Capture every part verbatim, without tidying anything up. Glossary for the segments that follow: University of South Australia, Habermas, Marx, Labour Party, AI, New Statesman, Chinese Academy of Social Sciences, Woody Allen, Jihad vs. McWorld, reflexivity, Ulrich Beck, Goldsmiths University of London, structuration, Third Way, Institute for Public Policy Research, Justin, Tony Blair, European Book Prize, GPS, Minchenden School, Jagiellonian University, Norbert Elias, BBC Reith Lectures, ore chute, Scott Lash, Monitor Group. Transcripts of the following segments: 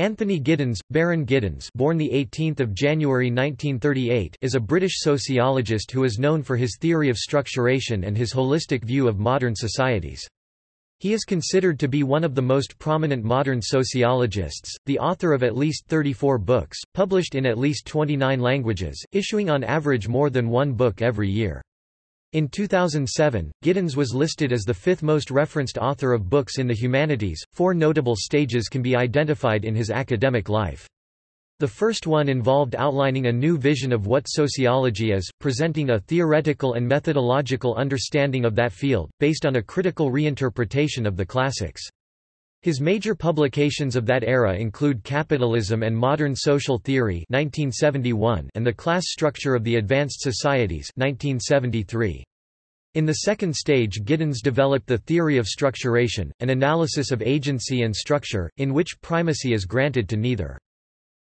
Anthony Giddens, Baron Giddens, born the eighteenth of January nineteen thirty-eight, is a British sociologist who is known for his theory of structuration and his holistic view of modern societies. He is considered to be one of the most prominent modern sociologists, the author of at least thirty-four books, published in at least twenty-nine languages, issuing on average more than one book every year. In two thousand seven, Giddens was listed as the fifth most referenced author of books in the humanities. Four notable stages can be identified in his academic life. The first one involved outlining a new vision of what sociology is, presenting a theoretical and methodological understanding of that field, based on a critical reinterpretation of the classics. His major publications of that era include Capitalism and Modern Social Theory nineteen seventy-one and The Class Structure of the Advanced Societies nineteen seventy-three. In the second stage, Giddens developed the theory of structuration, an analysis of agency and structure, in which primacy is granted to neither.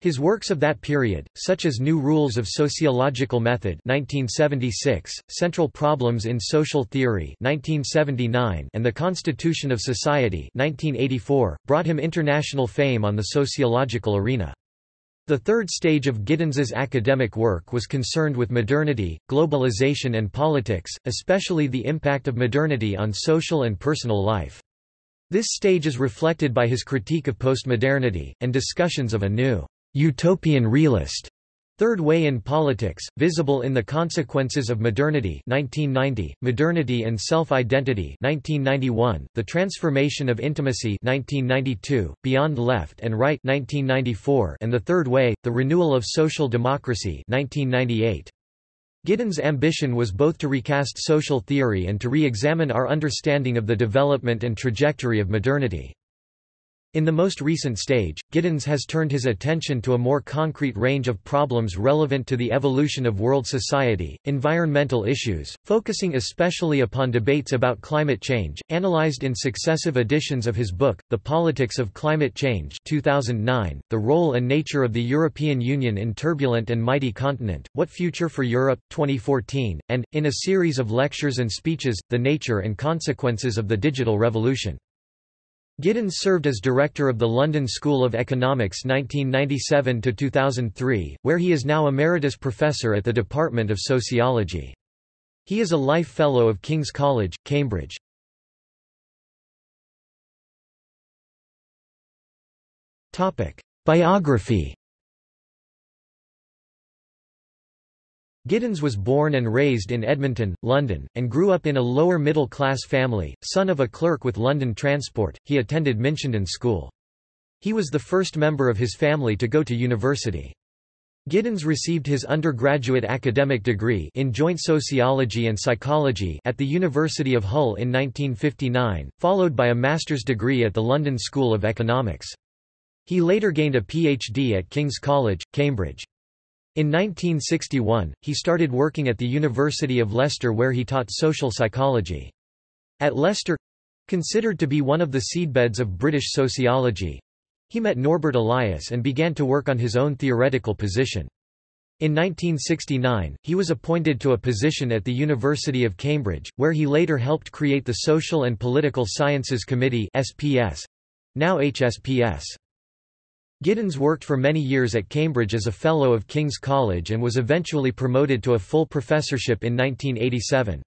His works of that period, such as New Rules of Sociological Method nineteen seventy-six, Central Problems in Social Theory nineteen seventy-nine, and The Constitution of Society nineteen eighty-four, brought him international fame on the sociological arena. The third stage of Giddens's academic work was concerned with modernity, globalization and politics, especially the impact of modernity on social and personal life. This stage is reflected by his critique of postmodernity, and discussions of a new utopian realist third way in politics, visible in The Consequences of Modernity nineteen ninety, Modernity and Self-Identity nineteen ninety-one, The Transformation of Intimacy nineteen ninety-two, Beyond Left and Right nineteen ninety-four, and The Third Way, The Renewal of Social Democracy nineteen ninety-eight. Giddens' ambition was both to recast social theory and to re-examine our understanding of the development and trajectory of modernity. In the most recent stage, Giddens has turned his attention to a more concrete range of problems relevant to the evolution of world society, environmental issues, focusing especially upon debates about climate change, analyzed in successive editions of his book, The Politics of Climate Change two thousand nine, The Role and Nature of the European Union in Turbulent and Mighty Continent, What Future for Europe, twenty fourteen, and, in a series of lectures and speeches, The Nature and Consequences of the Digital Revolution. Giddens served as director of the London School of Economics nineteen ninety-seven to two thousand three, where he is now emeritus professor at the Department of Sociology. He is a Life Fellow of King's College, Cambridge. Topic: Biography. Giddens was born and raised in Edmonton, London, and grew up in a lower middle-class family, son of a clerk with London Transport. He attended Minchenden School. He was the first member of his family to go to university. Giddens received his undergraduate academic degree in joint sociology and psychology at the University of Hull in nineteen fifty-nine, followed by a master's degree at the London School of Economics. He later gained a P H D at King's College, Cambridge. In nineteen sixty-one, he started working at the University of Leicester, where he taught social psychology. At Leicester—considered to be one of the seedbeds of British sociology—he met Norbert Elias and began to work on his own theoretical position. In nineteen sixty-nine, he was appointed to a position at the University of Cambridge, where he later helped create the Social and Political Sciences Committee (S P S)—now H S P S. Giddens worked for many years at Cambridge as a Fellow of King's College and was eventually promoted to a full professorship in nineteen eighty-seven.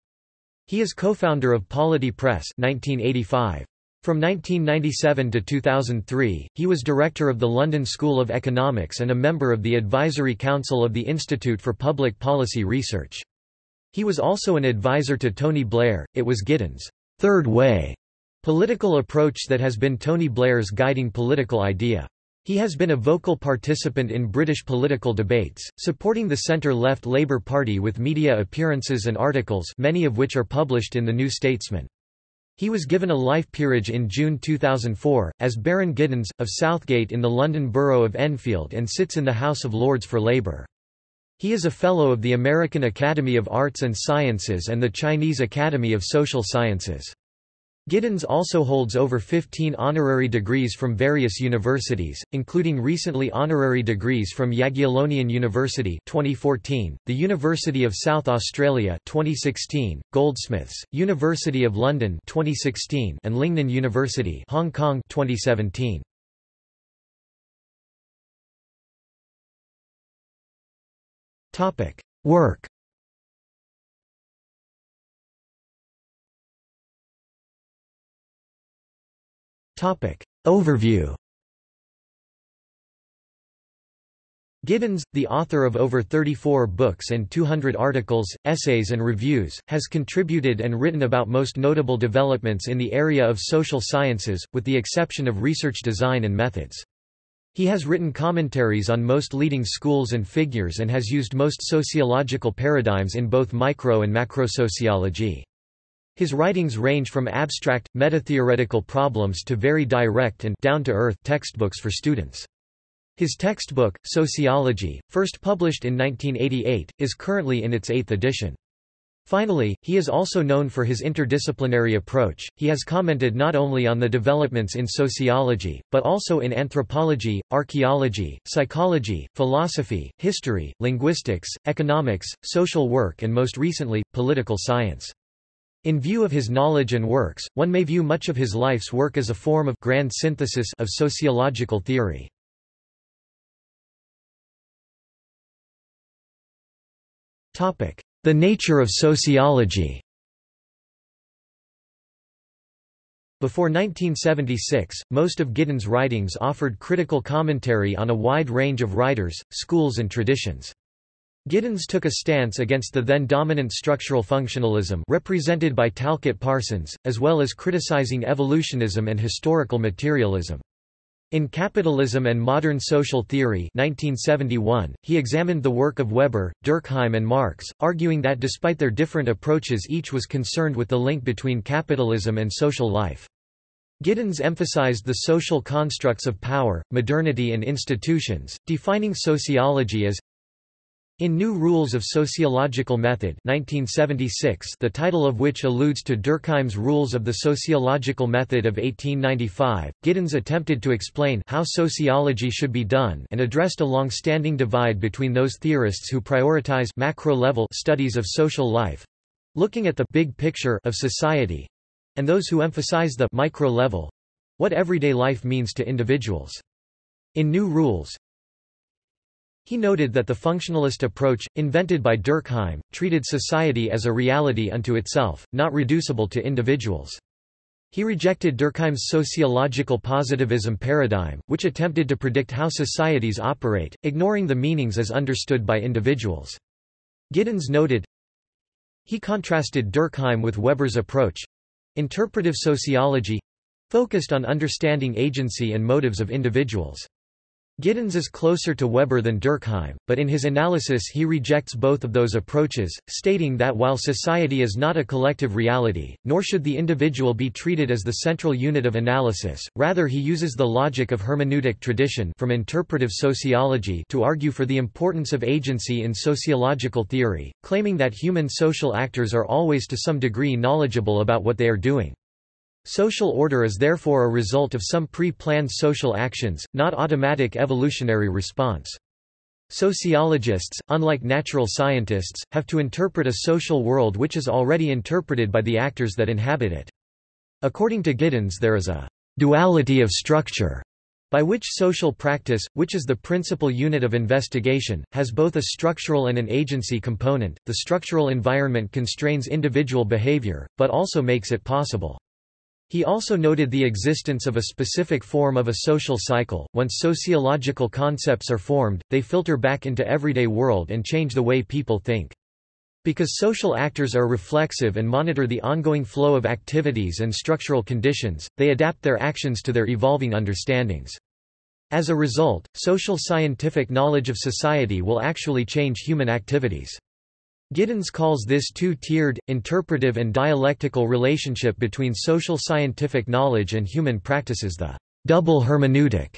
He is co-founder of Polity Press nineteen eighty-five. From nineteen ninety-seven to two thousand three, he was director of the London School of Economics and a member of the Advisory Council of the Institute for Public Policy Research. He was also an advisor to Tony Blair. It was Giddens' third way political approach that has been Tony Blair's guiding political idea. He has been a vocal participant in British political debates, supporting the centre-left Labour Party with media appearances and articles, many of which are published in the New Statesman. He was given a life peerage in June two thousand four, as Baron Giddens, of Southgate in the London borough of Enfield, and sits in the House of Lords for Labour. He is a Fellow of the American Academy of Arts and Sciences and the Chinese Academy of Social Sciences. Giddens also holds over fifteen honorary degrees from various universities, including recently honorary degrees from Jagiellonian University twenty fourteen, the University of South Australia twenty sixteen, Goldsmiths, University of London twenty sixteen, and Lingnan University, Hong Kong twenty seventeen. Topic: Work. Topic: Overview. Giddens, the author of over thirty-four books and two hundred articles, essays and reviews, has contributed and written about most notable developments in the area of social sciences, with the exception of research design and methods. He has written commentaries on most leading schools and figures and has used most sociological paradigms in both micro and macrosociology. His writings range from abstract, metatheoretical problems to very direct and down-to-earth textbooks for students. His textbook, Sociology, first published in nineteen eighty-eight, is currently in its eighth edition. Finally, he is also known for his interdisciplinary approach. He has commented not only on the developments in sociology, but also in anthropology, archaeology, psychology, philosophy, history, linguistics, economics, social work and most recently, political science. In view of his knowledge and works, one may view much of his life's work as a form of grand synthesis of sociological theory. The nature of sociology. Before nineteen seventy-six, most of Giddens' writings offered critical commentary on a wide range of writers, schools and traditions. Giddens took a stance against the then-dominant structural functionalism represented by Talcott Parsons, as well as criticizing evolutionism and historical materialism. In Capitalism and Modern Social Theory nineteen seventy-one, he examined the work of Weber, Durkheim and Marx, arguing that despite their different approaches each was concerned with the link between capitalism and social life. Giddens emphasized the social constructs of power, modernity and institutions, defining sociology as in New Rules of Sociological Method nineteen seventy-six, the title of which alludes to Durkheim's Rules of the Sociological Method of eighteen ninety-five, Giddens attempted to explain how sociology should be done and addressed a long-standing divide between those theorists who prioritize macro-level studies of social life—looking at the big picture of society—and those who emphasize the micro-level—what everyday life means to individuals. In New Rules, he noted that the functionalist approach, invented by Durkheim, treated society as a reality unto itself, not reducible to individuals. He rejected Durkheim's sociological positivism paradigm, which attempted to predict how societies operate, ignoring the meanings as understood by individuals. Giddens noted, he contrasted Durkheim with Weber's approach, interpretive sociology, focused on understanding agency and motives of individuals. Giddens is closer to Weber than Durkheim, but in his analysis he rejects both of those approaches, stating that while society is not a collective reality, nor should the individual be treated as the central unit of analysis, rather he uses the logic of hermeneutic tradition from interpretive sociology to argue for the importance of agency in sociological theory, claiming that human social actors are always to some degree knowledgeable about what they are doing. Social order is therefore a result of some pre-planned social actions, not automatic evolutionary response. Sociologists, unlike natural scientists, have to interpret a social world which is already interpreted by the actors that inhabit it. According to Giddens, there is a duality of structure, by which social practice, which is the principal unit of investigation, has both a structural and an agency component. The structural environment constrains individual behavior, but also makes it possible. He also noted the existence of a specific form of a social cycle. Once sociological concepts are formed, they filter back into everyday world and change the way people think. Because social actors are reflexive and monitor the ongoing flow of activities and structural conditions, they adapt their actions to their evolving understandings. As a result, social scientific knowledge of society will actually change human activities. Giddens calls this two-tiered, interpretive and dialectical relationship between social scientific knowledge and human practices the double hermeneutic.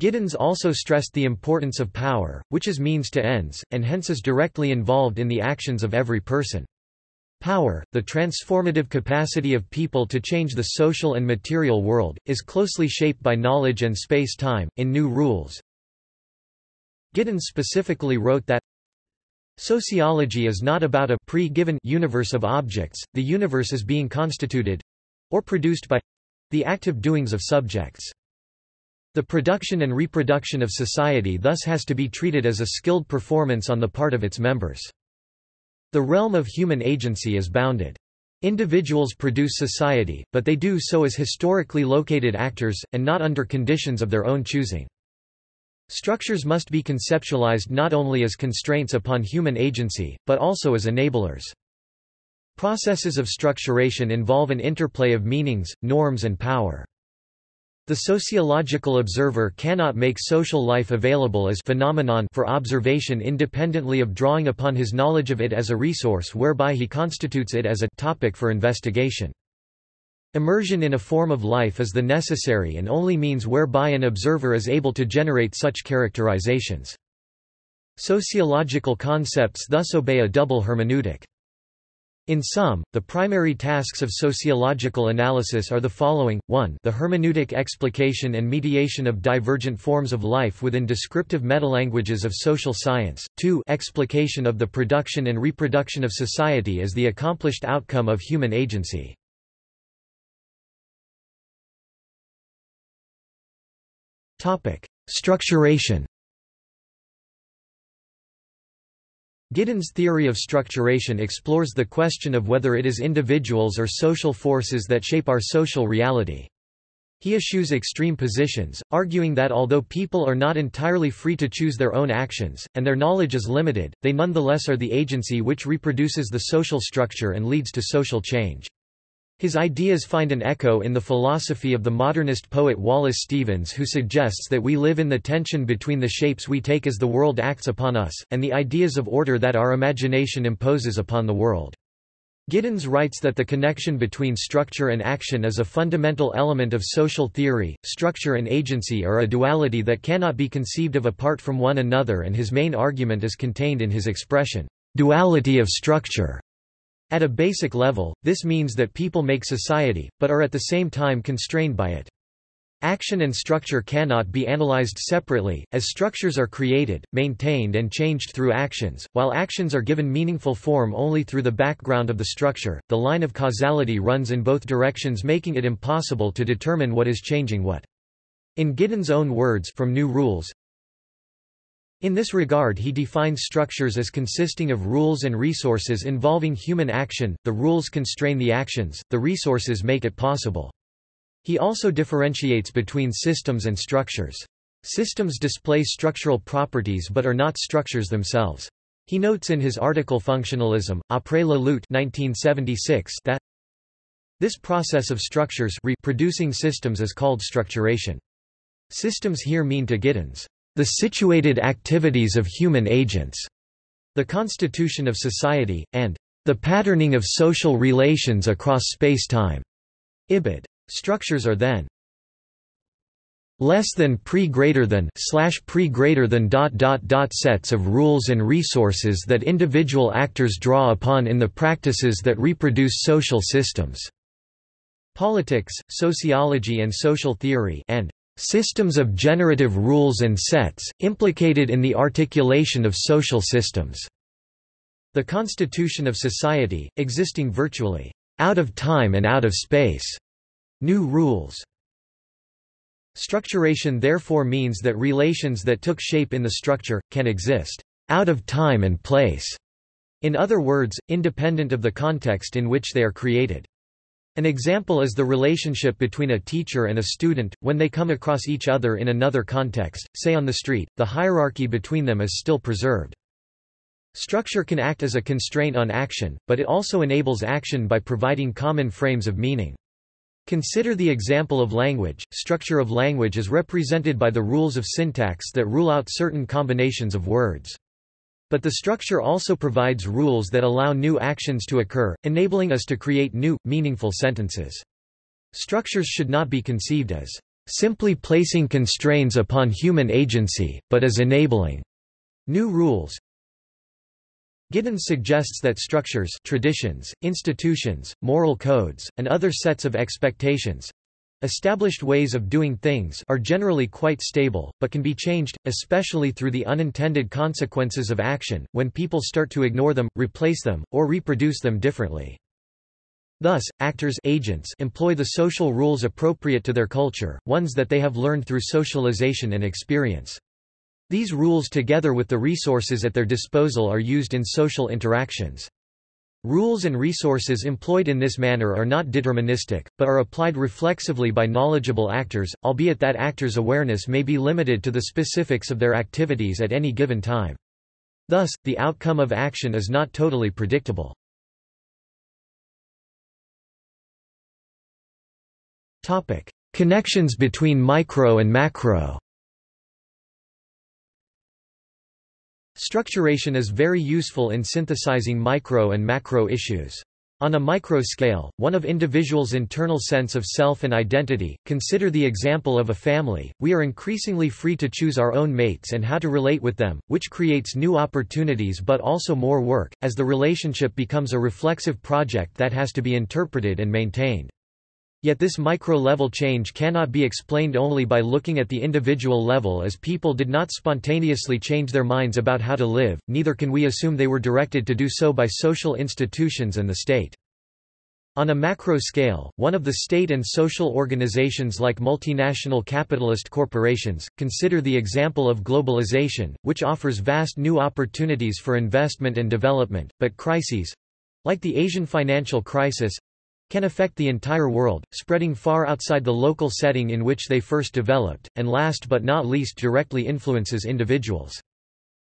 Giddens also stressed the importance of power, which is means to ends, and hence is directly involved in the actions of every person. Power, the transformative capacity of people to change the social and material world, is closely shaped by knowledge and space-time. In New Rules, Giddens specifically wrote that sociology is not about a pre-given universe of objects, the universe is being constituted—or produced by—the active doings of subjects. The production and reproduction of society thus has to be treated as a skilled performance on the part of its members. The realm of human agency is bounded. Individuals produce society, but they do so as historically located actors, and not under conditions of their own choosing. Structures must be conceptualized not only as constraints upon human agency, but also as enablers. Processes of structuration involve an interplay of meanings, norms and power. The sociological observer cannot make social life available as phenomenon for observation independently of drawing upon his knowledge of it as a resource whereby he constitutes it as a topic for investigation. Immersion in a form of life is the necessary and only means whereby an observer is able to generate such characterizations. Sociological concepts thus obey a double hermeneutic. In sum, the primary tasks of sociological analysis are the following: one, the hermeneutic explication and mediation of divergent forms of life within descriptive metalanguages of social science, two, explication of the production and reproduction of society as the accomplished outcome of human agency. Structuration. Giddens' theory of structuration explores the question of whether it is individuals or social forces that shape our social reality. He eschews extreme positions, arguing that although people are not entirely free to choose their own actions, and their knowledge is limited, they nonetheless are the agency which reproduces the social structure and leads to social change. His ideas find an echo in the philosophy of the modernist poet Wallace Stevens, who suggests that we live in the tension between the shapes we take as the world acts upon us, and the ideas of order that our imagination imposes upon the world. Giddens writes that the connection between structure and action is a fundamental element of social theory. Structure and agency are a duality that cannot be conceived of apart from one another, and his main argument is contained in his expression, "duality of structure." At a basic level, this means that people make society, but are at the same time constrained by it. Action and structure cannot be analyzed separately, as structures are created, maintained and changed through actions, while actions are given meaningful form only through the background of the structure. The line of causality runs in both directions, making it impossible to determine what is changing what. In Giddens' own words from New Rules, in this regard he defines structures as consisting of rules and resources involving human action, the rules constrain the actions, the resources make it possible. He also differentiates between systems and structures. Systems display structural properties but are not structures themselves. He notes in his article Functionalism, après la lutte nineteen seventy-six, that this process of structures reproducing systems is called structuration. Systems here mean to Giddens the situated activities of human agents, the constitution of society, and the patterning of social relations across space-time. Ibid. Structures are then less than pre greater than slash pre greater than dot dot dot sets of rules and resources that individual actors draw upon in the practices that reproduce social systems. Politics, sociology, and social theory, and systems of generative rules and sets, implicated in the articulation of social systems. The constitution of society, existing virtually out of time and out of space. New Rules. Structuration therefore means that relations that took shape in the structure, can exist out of time and place, in other words, independent of the context in which they are created. An example is the relationship between a teacher and a student, when they come across each other in another context, say on the street, the hierarchy between them is still preserved. Structure can act as a constraint on action, but it also enables action by providing common frames of meaning. Consider the example of language. Structure of language is represented by the rules of syntax that rule out certain combinations of words. But the structure also provides rules that allow new actions to occur, enabling us to create new, meaningful sentences. Structures should not be conceived as simply placing constraints upon human agency, but as enabling new rules. Giddens suggests that structures, traditions, institutions, moral codes, and other sets of expectations, established ways of doing things, are generally quite stable, but can be changed, especially through the unintended consequences of action, when people start to ignore them, replace them, or reproduce them differently. Thus, actors agents employ the social rules appropriate to their culture, ones that they have learned through socialization and experience. These rules, together with the resources at their disposal, are used in social interactions. Rules and resources employed in this manner are not deterministic, but are applied reflexively by knowledgeable actors, albeit that actors' awareness may be limited to the specifics of their activities at any given time. Thus, the outcome of action is not totally predictable. Topic: Connections between micro and macro. Structuration is very useful in synthesizing micro and macro issues. On a micro scale, one of individuals' internal sense of self and identity, consider the example of a family, we are increasingly free to choose our own mates and how to relate with them, which creates new opportunities but also more work, as the relationship becomes a reflexive project that has to be interpreted and maintained. Yet this micro-level change cannot be explained only by looking at the individual level, as people did not spontaneously change their minds about how to live, neither can we assume they were directed to do so by social institutions and the state. On a macro scale, one of the state and social organizations like multinational capitalist corporations, consider the example of globalization, which offers vast new opportunities for investment and development, but crises—like the Asian financial crisis— can affect the entire world, spreading far outside the local setting in which they first developed, and last but not least directly influences individuals.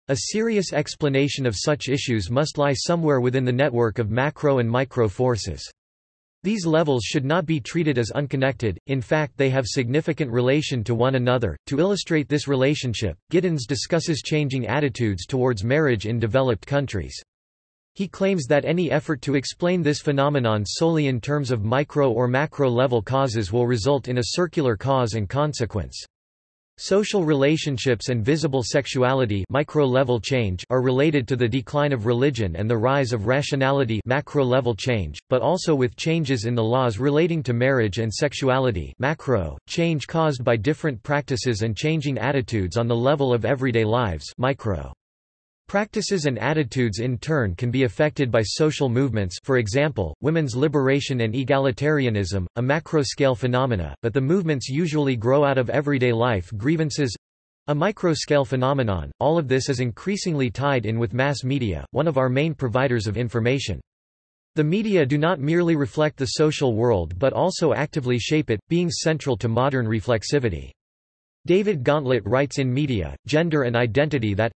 A serious explanation of such issues must lie somewhere within the network of macro and micro forces. These levels should not be treated as unconnected, in fact they have significant relation to one another. To illustrate this relationship, Giddens discusses changing attitudes towards marriage in developed countries. He claims that any effort to explain this phenomenon solely in terms of micro or macro level causes will result in a circular cause and consequence. Social relationships and visible sexuality micro level change are related to the decline of religion and the rise of rationality macro level change, but also with changes in the laws relating to marriage and sexuality macro, change caused by different practices and changing attitudes on the level of everyday lives micro. Practices and attitudes in turn can be affected by social movements, for example, women's liberation and egalitarianism, a macro-scale phenomena, but the movements usually grow out of everyday life grievances—a micro-scale phenomenon. All of this is increasingly tied in with mass media, one of our main providers of information. The media do not merely reflect the social world but also actively shape it, being central to modern reflexivity. David Gauntlet writes in Media, Gender and Identity that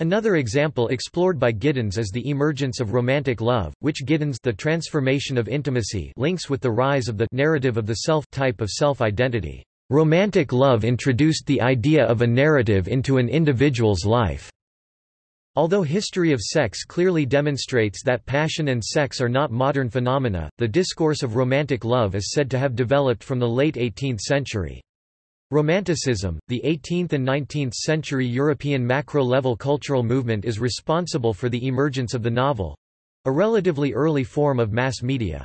another example explored by Giddens is the emergence of romantic love, which Giddens the transformation of intimacy links with the rise of the narrative of the self type of self-identity. Romantic love introduced the idea of a narrative into an individual's life. Although history of sex clearly demonstrates that passion and sex are not modern phenomena, the discourse of romantic love is said to have developed from the late eighteenth century. Romanticism, the eighteenth and nineteenth century European macro-level cultural movement, is responsible for the emergence of the novel—a relatively early form of mass media.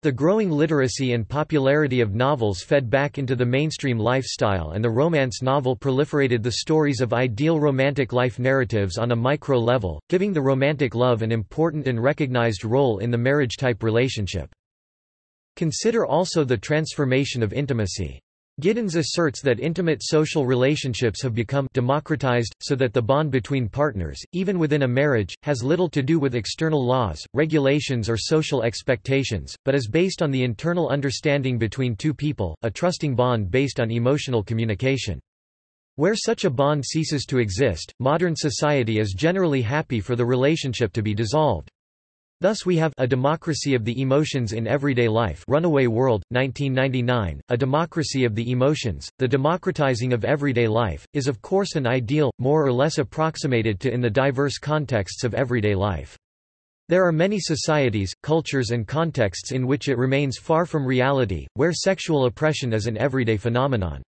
The growing literacy and popularity of novels fed back into the mainstream lifestyle, and the romance novel proliferated the stories of ideal romantic life narratives on a micro-level, giving the romantic love an important and recognized role in the marriage-type relationship. Consider also the transformation of intimacy. Giddens asserts that intimate social relationships have become democratized, so that the bond between partners, even within a marriage, has little to do with external laws, regulations or social expectations, but is based on the internal understanding between two people, a trusting bond based on emotional communication. Where such a bond ceases to exist, modern society is generally happy for the relationship to be dissolved. Thus we have A Democracy of the Emotions in Everyday Life, Runaway World, nineteen ninety-nine, A Democracy of the Emotions, the democratizing of everyday life, is of course an ideal, more or less approximated to in the diverse contexts of everyday life. There are many societies, cultures and contexts in which it remains far from reality, where sexual oppression is an everyday phenomenon.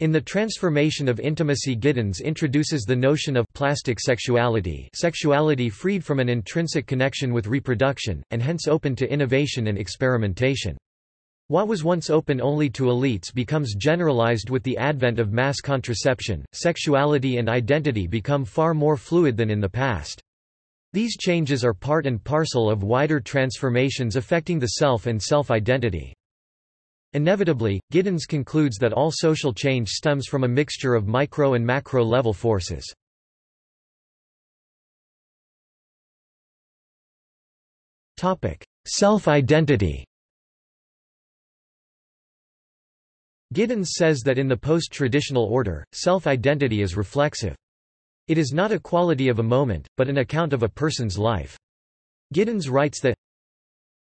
In The Transformation of Intimacy, Giddens introduces the notion of plastic sexuality, sexuality freed from an intrinsic connection with reproduction, and hence open to innovation and experimentation. What was once open only to elites becomes generalized with the advent of mass contraception. Sexuality and identity become far more fluid than in the past. These changes are part and parcel of wider transformations affecting the self and self-identity. Inevitably, Giddens concludes that all social change stems from a mixture of micro and macro level forces. Topic: Self-identity. Giddens says that in the post-traditional order, self-identity is reflexive. It is not a quality of a moment, but an account of a person's life. Giddens writes that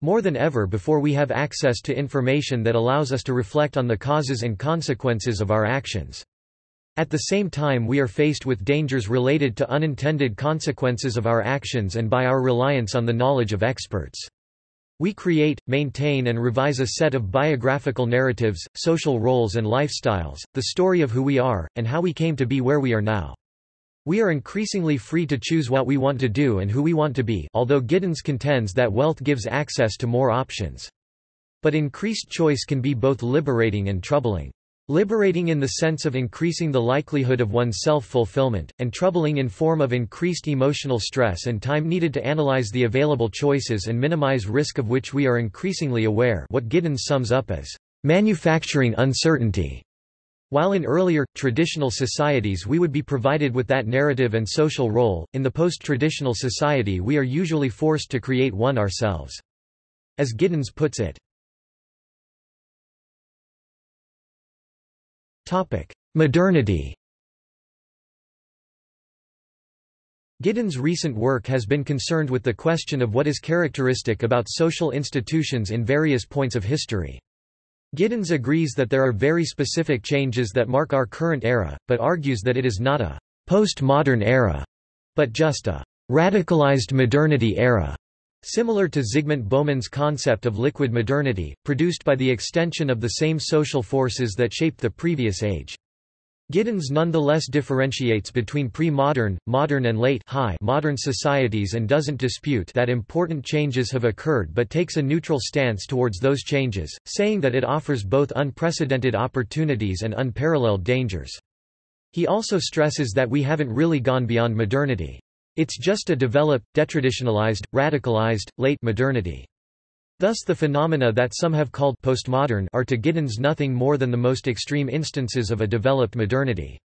more than ever before we have access to information that allows us to reflect on the causes and consequences of our actions. At the same time we are faced with dangers related to unintended consequences of our actions and by our reliance on the knowledge of experts. We create, maintain and revise a set of biographical narratives, social roles and lifestyles, the story of who we are, and how we came to be where we are now. We are increasingly free to choose what we want to do and who we want to be, although Giddens contends that wealth gives access to more options. But increased choice can be both liberating and troubling. Liberating in the sense of increasing the likelihood of one's self-fulfillment, and troubling in form of increased emotional stress and time needed to analyze the available choices and minimize risk, of which we are increasingly aware, what Giddens sums up as manufacturing uncertainty. While in earlier, traditional societies we would be provided with that narrative and social role, in the post-traditional society we are usually forced to create one ourselves. As Giddens puts it. Modernity. Giddens' recent work has been concerned with the question of what is characteristic about social institutions in various points of history. Giddens agrees that there are very specific changes that mark our current era, but argues that it is not a postmodern era, but just a radicalized modernity era, similar to Zygmunt Bauman's concept of liquid modernity, produced by the extension of the same social forces that shaped the previous age. Giddens nonetheless differentiates between pre-modern, modern and late high modern societies and doesn't dispute that important changes have occurred, but takes a neutral stance towards those changes, saying that it offers both unprecedented opportunities and unparalleled dangers. He also stresses that we haven't really gone beyond modernity. It's just a developed, detraditionalized, radicalized, late modernity. Thus the phenomena that some have called postmodern are to Giddens nothing more than the most extreme instances of a developed modernity.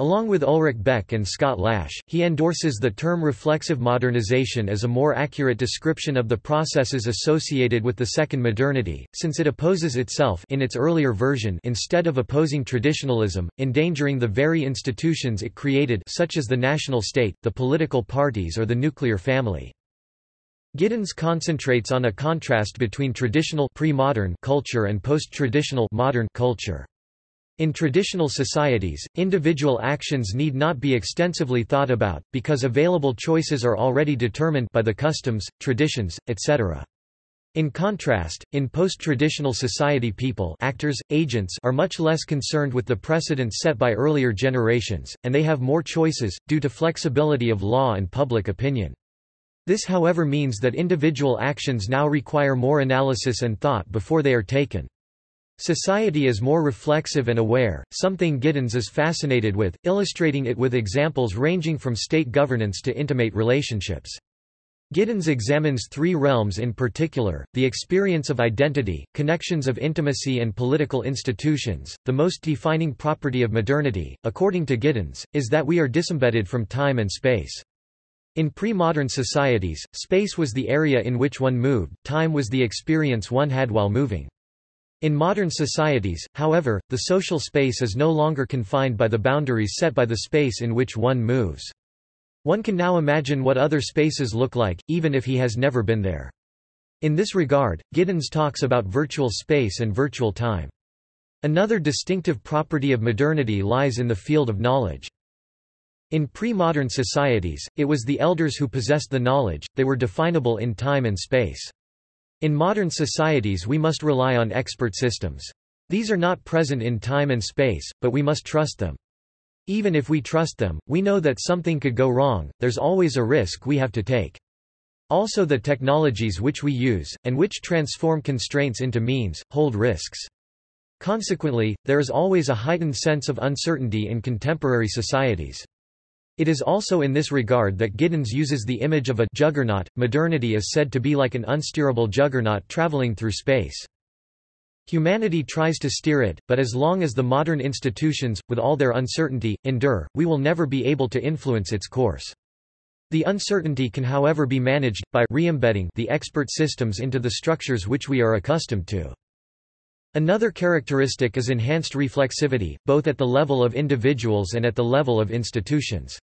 Along with Ulrich Beck and Scott Lash, he endorses the term reflexive modernization as a more accurate description of the processes associated with the second modernity, since it opposes itself in its earlier version instead of opposing traditionalism, endangering the very institutions it created, such as the national state, the political parties or the nuclear family. Giddens concentrates on a contrast between traditional pre-modern culture and post-traditional modern culture. In traditional societies, individual actions need not be extensively thought about, because available choices are already determined by the customs, traditions, et cetera. In contrast, in post-traditional society people, actors, agents are much less concerned with the precedents set by earlier generations, and they have more choices, due to flexibility of law and public opinion. This however means that individual actions now require more analysis and thought before they are taken. Society is more reflexive and aware, something Giddens is fascinated with, illustrating it with examples ranging from state governance to intimate relationships. Giddens examines three realms in particular, the experience of identity, connections of intimacy and political institutions. The most defining property of modernity, according to Giddens, is that we are disembedded from time and space. In pre-modern societies, space was the area in which one moved, time was the experience one had while moving. In modern societies, however, the social space is no longer confined by the boundaries set by the space in which one moves. One can now imagine what other spaces look like, even if he has never been there. In this regard, Giddens talks about virtual space and virtual time. Another distinctive property of modernity lies in the field of knowledge. In pre-modern societies, it was the elders who possessed the knowledge, they were definable in time and space. In modern societies we must rely on expert systems. These are not present in time and space, but we must trust them. Even if we trust them, we know that something could go wrong, there's always a risk we have to take. Also the technologies which we use, and which transform constraints into means, hold risks. Consequently, there is always a heightened sense of uncertainty in contemporary societies. It is also in this regard that Giddens uses the image of a juggernaut. Modernity is said to be like an unsteerable juggernaut traveling through space. Humanity tries to steer it, but as long as the modern institutions, with all their uncertainty, endure, we will never be able to influence its course. The uncertainty can however be managed, by re-embedding the expert systems into the structures which we are accustomed to. Another characteristic is enhanced reflexivity, both at the level of individuals and at the level of institutions.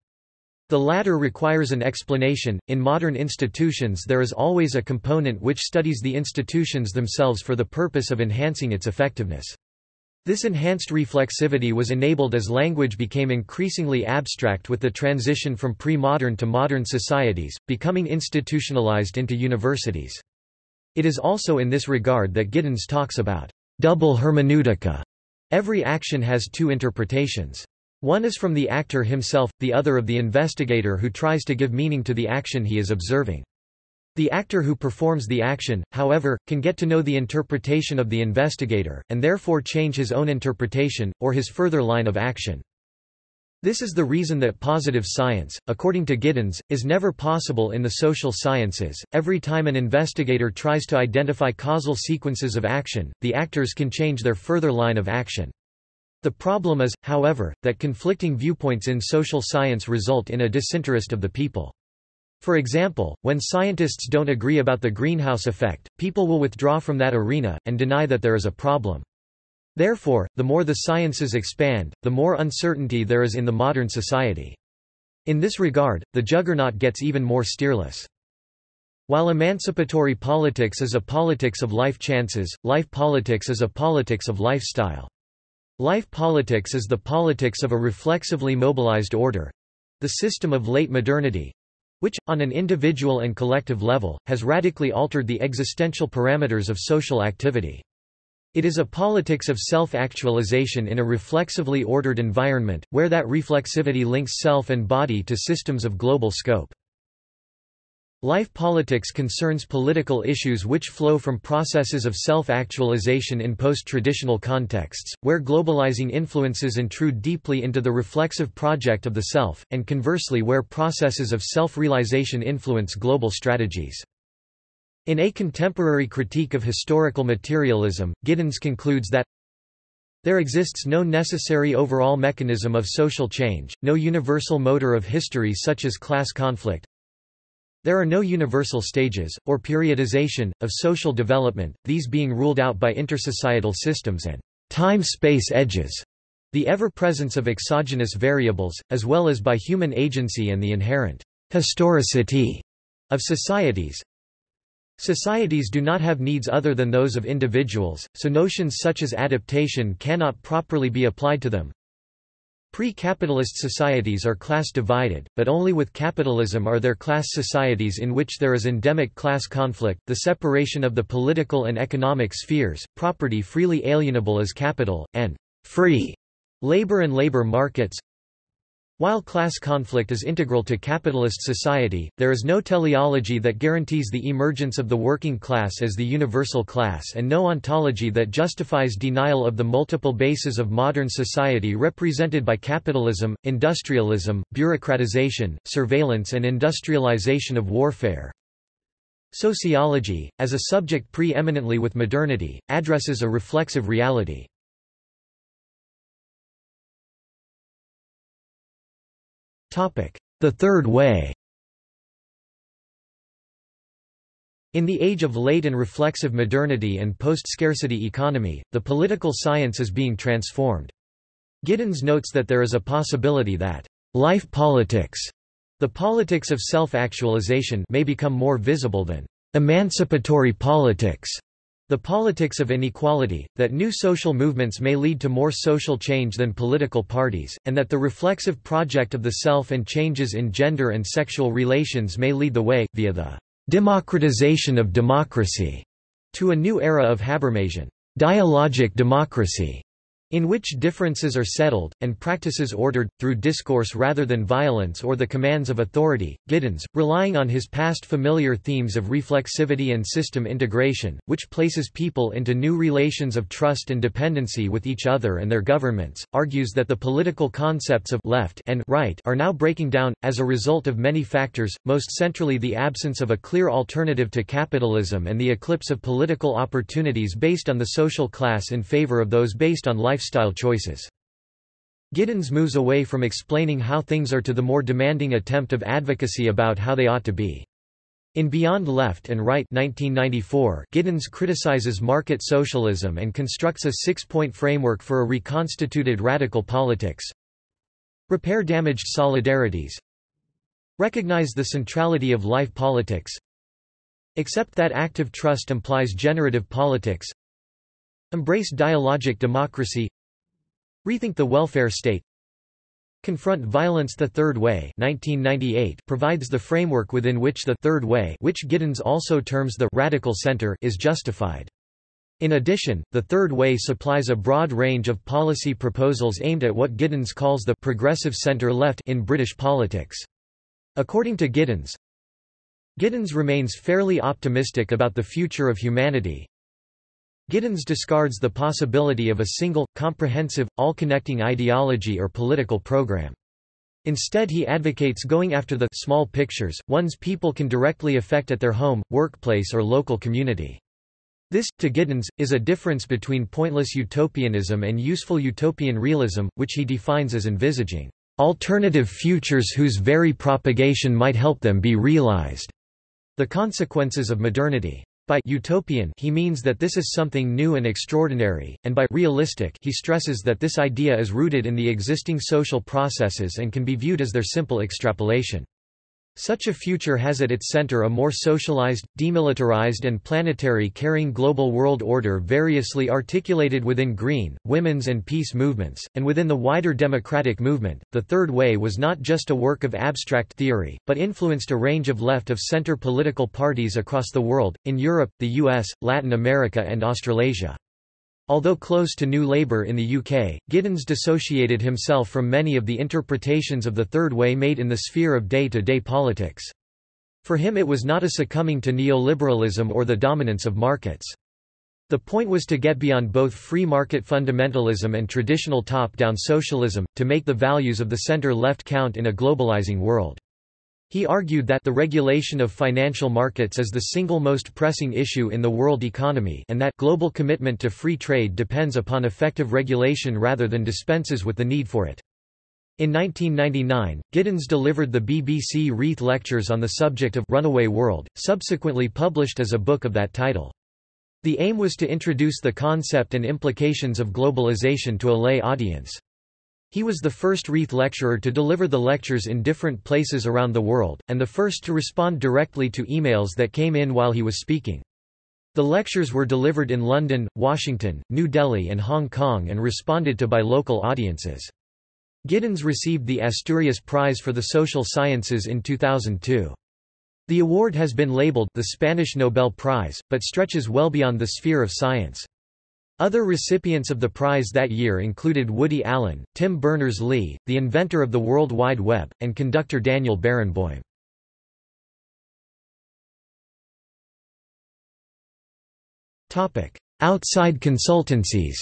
The latter requires an explanation. In modern institutions, there is always a component which studies the institutions themselves for the purpose of enhancing its effectiveness. This enhanced reflexivity was enabled as language became increasingly abstract with the transition from pre-modern to modern societies, becoming institutionalized into universities. It is also in this regard that Giddens talks about double hermeneutica. Every action has two interpretations. One is from the actor himself, the other of the investigator who tries to give meaning to the action he is observing. The actor who performs the action, however, can get to know the interpretation of the investigator, and therefore change his own interpretation, or his further line of action. This is the reason that positive science, according to Giddens, is never possible in the social sciences. Every time an investigator tries to identify causal sequences of action, the actors can change their further line of action. The problem is, however, that conflicting viewpoints in social science result in a disinterest of the people. For example, when scientists don't agree about the greenhouse effect, people will withdraw from that arena, and deny that there is a problem. Therefore, the more the sciences expand, the more uncertainty there is in the modern society. In this regard, the juggernaut gets even more steerless. While emancipatory politics is a politics of life chances, life politics is a politics of lifestyle. Life politics is the politics of a reflexively mobilized order—the system of late modernity—which, on an individual and collective level, has radically altered the existential parameters of social activity. It is a politics of self-actualization in a reflexively ordered environment, where that reflexivity links self and body to systems of global scope. Life politics concerns political issues which flow from processes of self-actualization in post-traditional contexts, where globalizing influences intrude deeply into the reflexive project of the self, and conversely where processes of self-realization influence global strategies. In A Contemporary Critique of Historical Materialism, Giddens concludes that there exists no necessary overall mechanism of social change, no universal motor of history such as class conflict. There are no universal stages, or periodization, of social development, these being ruled out by intersocietal systems and time-space edges, the ever-presence of exogenous variables, as well as by human agency and the inherent historicity of societies. Societies do not have needs other than those of individuals, so notions such as adaptation cannot properly be applied to them. Pre-capitalist societies are class-divided, but only with capitalism are there class societies in which there is endemic class conflict, the separation of the political and economic spheres, property freely alienable as capital, and free labor and labor markets. While class conflict is integral to capitalist society, there is no teleology that guarantees the emergence of the working class as the universal class and no ontology that justifies denial of the multiple bases of modern society represented by capitalism, industrialism, bureaucratization, surveillance and industrialization of warfare. Sociology, as a subject pre-eminently with modernity, addresses a reflexive reality. The Third Way. In the age of late and reflexive modernity and post-scarcity economy, the political science is being transformed. Giddens notes that there is a possibility that life politics, the politics of self-actualization, may become more visible than emancipatory politics, the politics of inequality, that new social movements may lead to more social change than political parties, and that the reflexive project of the self and changes in gender and sexual relations may lead the way, via the democratization of democracy, to a new era of Habermasian dialogic democracy. in which differences are settled, and practices ordered, through discourse rather than violence or the commands of authority. Giddens, relying on his past familiar themes of reflexivity and system integration, which places people into new relations of trust and dependency with each other and their governments, argues that the political concepts of left and right are now breaking down, as a result of many factors, most centrally the absence of a clear alternative to capitalism and the eclipse of political opportunities based on the social class in favor of those based on life lifestyle choices. Giddens moves away from explaining how things are to the more demanding attempt of advocacy about how they ought to be. In Beyond Left and Right nineteen ninety-four, Giddens criticizes market socialism and constructs a six-point framework for a reconstituted radical politics. Repair damaged solidarities. Recognize the centrality of life politics. Accept that active trust implies generative politics. Embrace dialogic democracy. Rethink the welfare state. Confront violence. The Third Way nineteen ninety-eight provides the framework within which the Third Way, which Giddens also terms the radical center, is justified. In addition, the Third Way supplies a broad range of policy proposals aimed at what Giddens calls the progressive centre-left in British politics. According to Giddens, Giddens remains fairly optimistic about the future of humanity. Giddens discards the possibility of a single, comprehensive, all-connecting ideology or political program. Instead he advocates going after the small pictures one's people can directly affect at their home, workplace or local community. This, to Giddens, is a difference between pointless utopianism and useful utopian realism, which he defines as envisaging alternative futures whose very propagation might help them be realized. The consequences of modernity. By utopian he means that this is something new and extraordinary, and by realistic he stresses that this idea is rooted in the existing social processes and can be viewed as their simple extrapolation. Such a future has at its center a more socialized, demilitarized and planetary-caring global world order variously articulated within green, women's and peace movements, and within the wider democratic movement. The Third Way was not just a work of abstract theory, but influenced a range of left-of-center political parties across the world, in Europe, the U S, Latin America and Australasia. Although close to New Labour in the U K, Giddens dissociated himself from many of the interpretations of the Third Way made in the sphere of day-to-day politics. For him it was not a succumbing to neoliberalism or the dominance of markets. The point was to get beyond both free market fundamentalism and traditional top-down socialism, to make the values of the centre-left count in a globalising world. He argued that the regulation of financial markets is the single most pressing issue in the world economy and that global commitment to free trade depends upon effective regulation rather than dispenses with the need for it. In nineteen ninety-nine, Giddens delivered the B B C Reith Lectures on the subject of Runaway World, subsequently published as a book of that title. The aim was to introduce the concept and implications of globalization to a lay audience. He was the first Reith lecturer to deliver the lectures in different places around the world, and the first to respond directly to emails that came in while he was speaking. The lectures were delivered in London, Washington, New Delhi and Hong Kong and responded to by local audiences. Giddens received the Asturias Prize for the Social Sciences in two thousand two. The award has been labeled the Spanish Nobel Prize, but stretches well beyond the sphere of science. Other recipients of the prize that year included Woody Allen, Tim Berners-Lee, the inventor of the World Wide Web, and conductor Daniel Barenboim. Outside consultancies.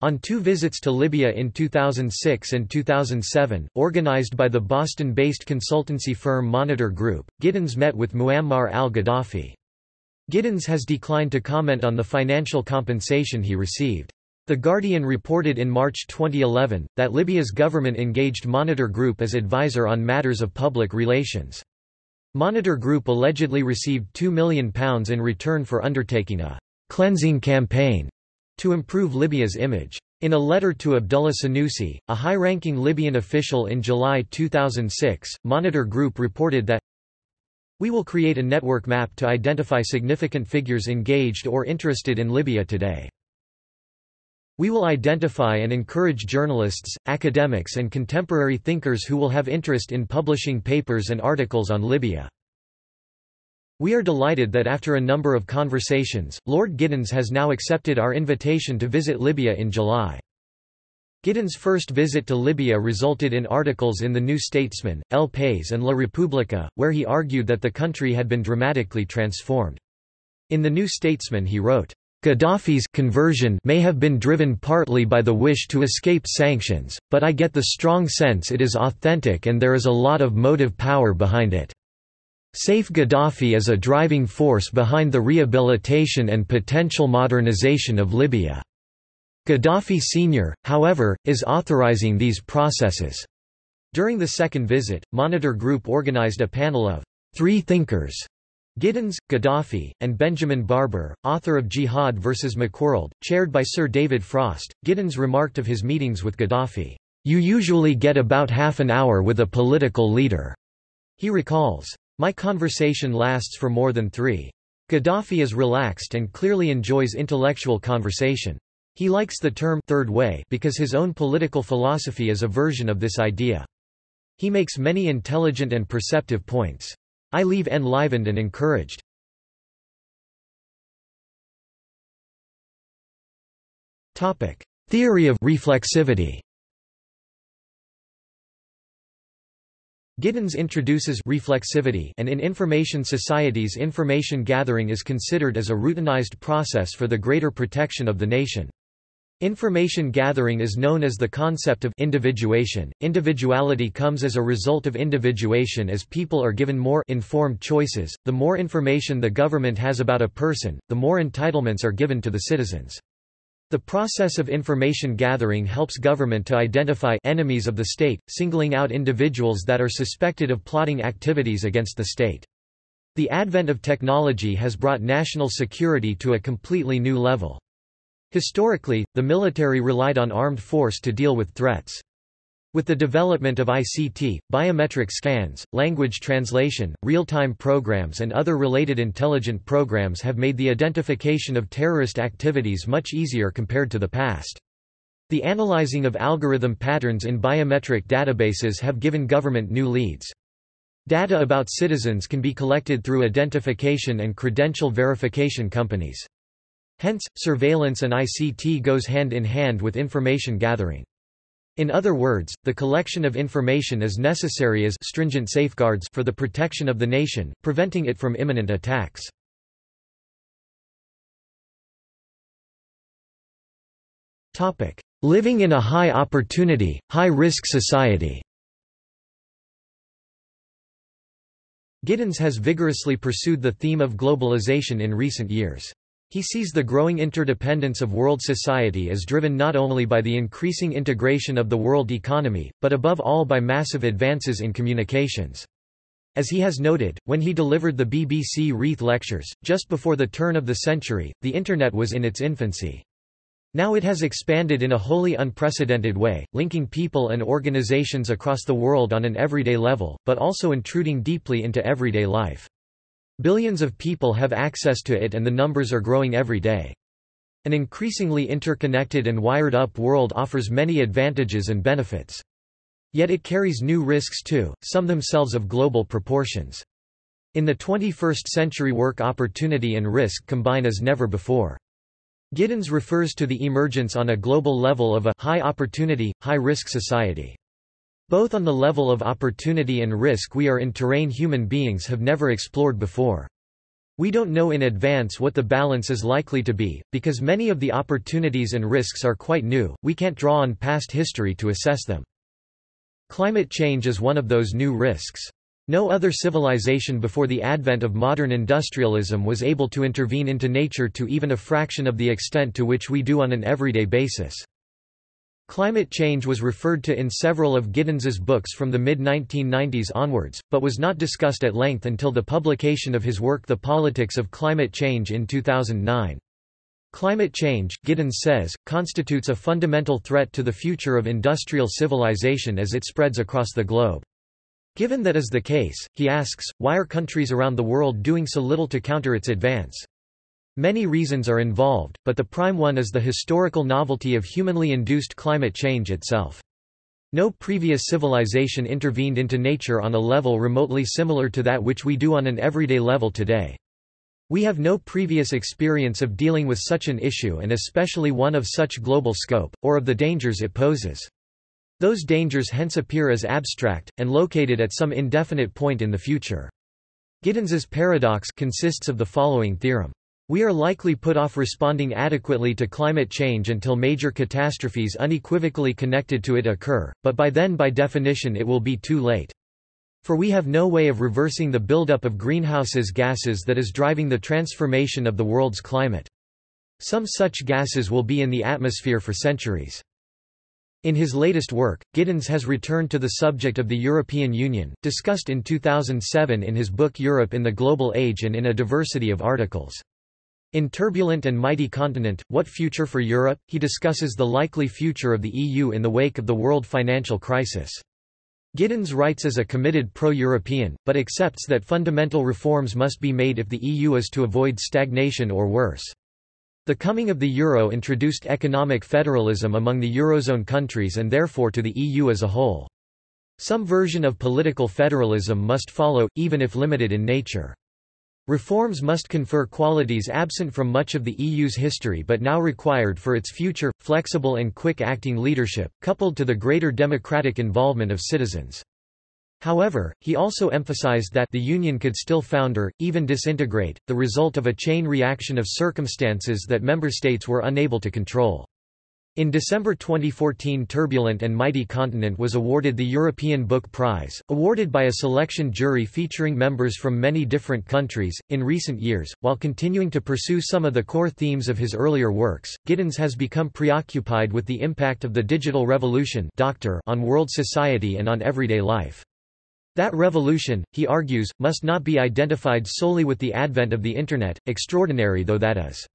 On two visits to Libya in two thousand six and two thousand seven, organized by the Boston-based consultancy firm Monitor Group, Giddens met with Muammar al-Gaddafi. Giddens has declined to comment on the financial compensation he received. The Guardian reported in March twenty eleven, that Libya's government engaged Monitor Group as advisor on matters of public relations. Monitor Group allegedly received two million pounds in return for undertaking a «cleansing campaign» to improve Libya's image. In a letter to Abdullah Sanusi, a high-ranking Libyan official in July two thousand six, Monitor Group reported that we will create a network map to identify significant figures engaged or interested in Libya today. We will identify and encourage journalists, academics and contemporary thinkers who will have interest in publishing papers and articles on Libya. We are delighted that after a number of conversations, Lord Giddens has now accepted our invitation to visit Libya in July. Giddens' first visit to Libya resulted in articles in the New Statesman, El País and La República, where he argued that the country had been dramatically transformed. In the New Statesman he wrote, "Gaddafi's conversion may have been driven partly by the wish to escape sanctions, but I get the strong sense it is authentic and there is a lot of motive power behind it. Saif Gaddafi is a driving force behind the rehabilitation and potential modernization of Libya. Gaddafi Senior, however, is authorizing these processes." During the second visit, Monitor Group organized a panel of three thinkers: Giddens, Gaddafi, and Benjamin Barber, author of Jihad versus. McWorld, chaired by Sir David Frost. Giddens remarked of his meetings with Gaddafi, "You usually get about half an hour with a political leader." He recalls, "My conversation lasts for more than three. Gaddafi is relaxed and clearly enjoys intellectual conversation. He likes the term third way because his own political philosophy is a version of this idea. He makes many intelligent and perceptive points. I leave enlivened and encouraged." Topic: Theory of reflexivity. Giddens introduces reflexivity, and in information societies information gathering is considered as a routinized process for the greater protection of the nation. Information gathering is known as the concept of individuation. Individuality comes as a result of individuation as people are given more informed choices. The more information the government has about a person, the more entitlements are given to the citizens. The process of information gathering helps government to identify enemies of the state, singling out individuals that are suspected of plotting activities against the state. The advent of technology has brought national security to a completely new level. Historically, the military relied on armed force to deal with threats. With the development of I C T, biometric scans, language translation, real-time programs and other related intelligent programs have made the identification of terrorist activities much easier compared to the past. The analyzing of algorithm patterns in biometric databases have given government new leads. Data about citizens can be collected through identification and credential verification companies. Hence, surveillance and I C T goes hand in hand with information gathering. In other words, the collection of information is necessary as stringent safeguards for the protection of the nation, preventing it from imminent attacks. Topic: Living in a high opportunity, high risk society. Giddens has vigorously pursued the theme of globalization in recent years. He sees the growing interdependence of world society as driven not only by the increasing integration of the world economy, but above all by massive advances in communications. As he has noted, when he delivered the B B C Reith Lectures, just before the turn of the century, the Internet was in its infancy. Now it has expanded in a wholly unprecedented way, linking people and organizations across the world on an everyday level, but also intruding deeply into everyday life. Billions of people have access to it and the numbers are growing every day. An increasingly interconnected and wired-up world offers many advantages and benefits. Yet it carries new risks too, some themselves of global proportions. In the twenty-first century, work opportunity and risk combine as never before. Giddens refers to the emergence on a global level of a high-opportunity, high-risk society. Both on the level of opportunity and risk we are in terrain human beings have never explored before. We don't know in advance what the balance is likely to be, because many of the opportunities and risks are quite new, we can't draw on past history to assess them. Climate change is one of those new risks. No other civilization before the advent of modern industrialism was able to intervene into nature to even a fraction of the extent to which we do on an everyday basis. Climate change was referred to in several of Giddens's books from the mid nineteen nineties onwards, but was not discussed at length until the publication of his work The Politics of Climate Change in two thousand nine. Climate change, Giddens says, constitutes a fundamental threat to the future of industrial civilization as it spreads across the globe. Given that is the case, he asks, why are countries around the world doing so little to counter its advance? Many reasons are involved, but the prime one is the historical novelty of humanly induced climate change itself. No previous civilization intervened into nature on a level remotely similar to that which we do on an everyday level today. We have no previous experience of dealing with such an issue, and especially one of such global scope, or of the dangers it poses. Those dangers hence appear as abstract, and located at some indefinite point in the future. Giddens's paradox consists of the following theorem. We are likely put off responding adequately to climate change until major catastrophes unequivocally connected to it occur, but by then by definition it will be too late. For we have no way of reversing the buildup of greenhouse gases that is driving the transformation of the world's climate. Some such gases will be in the atmosphere for centuries. In his latest work, Giddens has returned to the subject of the European Union, discussed in two thousand seven in his book Europe in the Global Age and in a diversity of articles. In Turbulent and Mighty Continent, What Future for Europe?, he discusses the likely future of the E U in the wake of the world financial crisis. Giddens writes as a committed pro-European, but accepts that fundamental reforms must be made if the E U is to avoid stagnation or worse. The coming of the euro introduced economic federalism among the eurozone countries and therefore to the E U as a whole. Some version of political federalism must follow, even if limited in nature. Reforms must confer qualities absent from much of the E U's history but now required for its future, flexible and quick-acting leadership, coupled to the greater democratic involvement of citizens. However, he also emphasized that the Union could still founder, even disintegrate, the result of a chain reaction of circumstances that member states were unable to control. In December twenty fourteen, Turbulent and Mighty Continent was awarded the European Book Prize, awarded by a selection jury featuring members from many different countries. In recent years, while continuing to pursue some of the core themes of his earlier works, Giddens has become preoccupied with the impact of the digital revolution on world society and on everyday life. That revolution, he argues, must not be identified solely with the advent of the Internet, extraordinary though that is.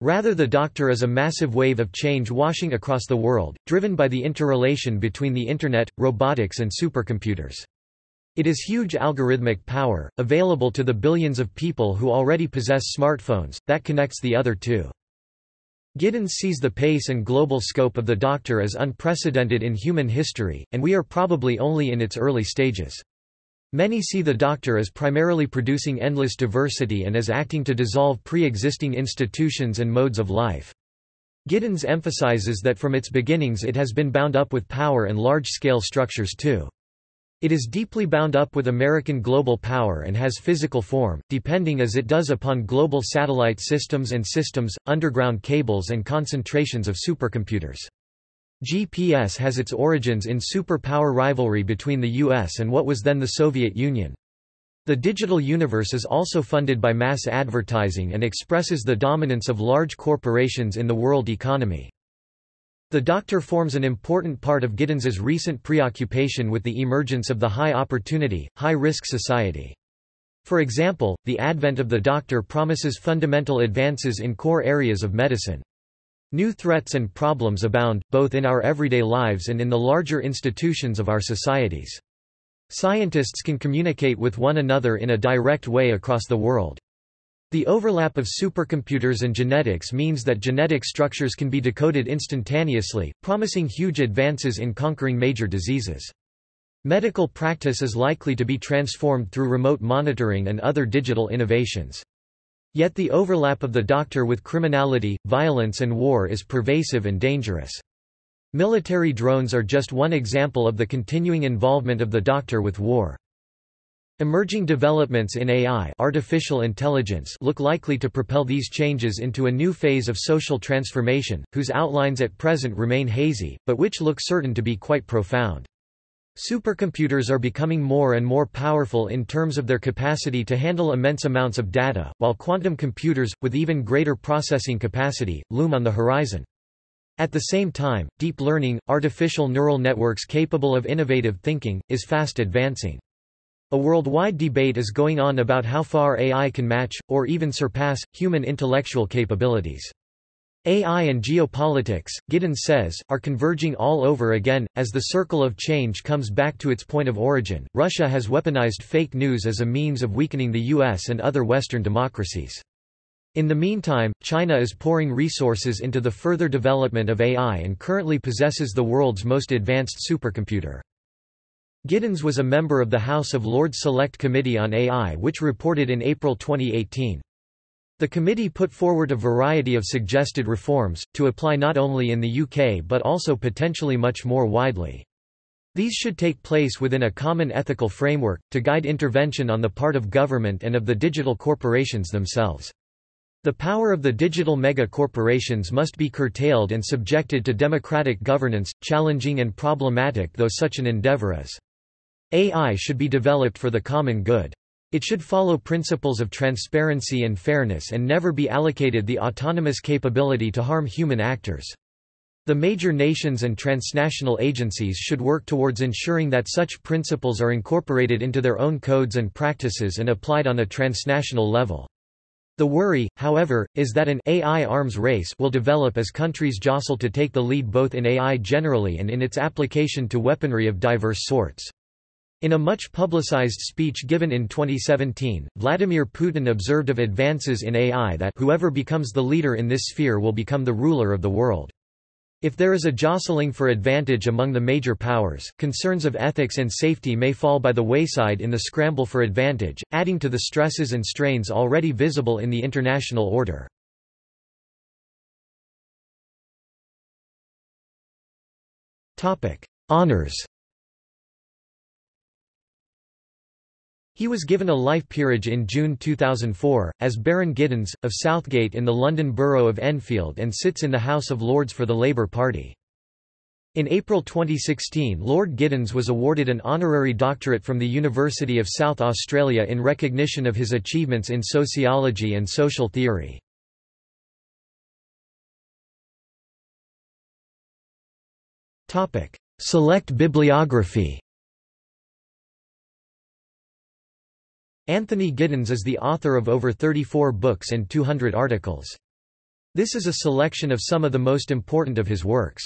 Rather, the doctor is a massive wave of change washing across the world, driven by the interrelation between the Internet, robotics and supercomputers. It is huge algorithmic power, available to the billions of people who already possess smartphones, that connects the other two. Giddens sees the pace and global scope of the Doctor as unprecedented in human history, and we are probably only in its early stages. Many see the Doctor as primarily producing endless diversity and as acting to dissolve pre-existing institutions and modes of life. Giddens emphasizes that from its beginnings it has been bound up with power and large-scale structures too. It is deeply bound up with American global power and has physical form, depending as it does upon global satellite systems and systems, underground cables and concentrations of supercomputers. G P S has its origins in superpower rivalry between the U S and what was then the Soviet Union. The digital universe is also funded by mass advertising and expresses the dominance of large corporations in the world economy. The Doctor forms an important part of Giddens's recent preoccupation with the emergence of the high-opportunity, high-risk society. For example, the advent of the Doctor promises fundamental advances in core areas of medicine. New threats and problems abound, both in our everyday lives and in the larger institutions of our societies. Scientists can communicate with one another in a direct way across the world. The overlap of supercomputers and genetics means that genetic structures can be decoded instantaneously, promising huge advances in conquering major diseases. Medical practice is likely to be transformed through remote monitoring and other digital innovations. Yet the overlap of the Doctor with criminality, violence and war is pervasive and dangerous. Military drones are just one example of the continuing involvement of the Doctor with war. Emerging developments in A I, artificial intelligence, look likely to propel these changes into a new phase of social transformation, whose outlines at present remain hazy, but which look certain to be quite profound. Supercomputers are becoming more and more powerful in terms of their capacity to handle immense amounts of data, while quantum computers, with even greater processing capacity, loom on the horizon. At the same time, deep learning, artificial neural networks capable of innovative thinking, is fast advancing. A worldwide debate is going on about how far A I can match, or even surpass, human intellectual capabilities. A I and geopolitics, Giddens says, are converging all over again, as the circle of change comes back to its point of origin. Russia has weaponized fake news as a means of weakening the U S and other Western democracies. In the meantime, China is pouring resources into the further development of A I and currently possesses the world's most advanced supercomputer. Giddens was a member of the House of Lords Select Committee on A I, which reported in April twenty eighteen. The committee put forward a variety of suggested reforms, to apply not only in the U K but also potentially much more widely. These should take place within a common ethical framework, to guide intervention on the part of government and of the digital corporations themselves. The power of the digital mega-corporations must be curtailed and subjected to democratic governance, challenging and problematic though such an endeavour is. A I should be developed for the common good. It should follow principles of transparency and fairness and never be allocated the autonomous capability to harm human actors. The major nations and transnational agencies should work towards ensuring that such principles are incorporated into their own codes and practices and applied on a transnational level. The worry, however, is that an A I arms race will develop as countries jostle to take the lead both in A I generally and in its application to weaponry of diverse sorts. In a much publicized speech given in twenty seventeen, Vladimir Putin observed of advances in A I that whoever becomes the leader in this sphere will become the ruler of the world. If there is a jostling for advantage among the major powers, concerns of ethics and safety may fall by the wayside in the scramble for advantage, adding to the stresses and strains already visible in the international order. Honours. He was given a life peerage in June two thousand four, as Baron Giddens, of Southgate in the London borough of Enfield, and sits in the House of Lords for the Labour Party. In April twenty sixteen, Lord Giddens was awarded an honorary doctorate from the University of South Australia in recognition of his achievements in sociology and social theory. Select bibliography. Anthony Giddens is the author of over thirty-four books and two hundred articles. This is a selection of some of the most important of his works.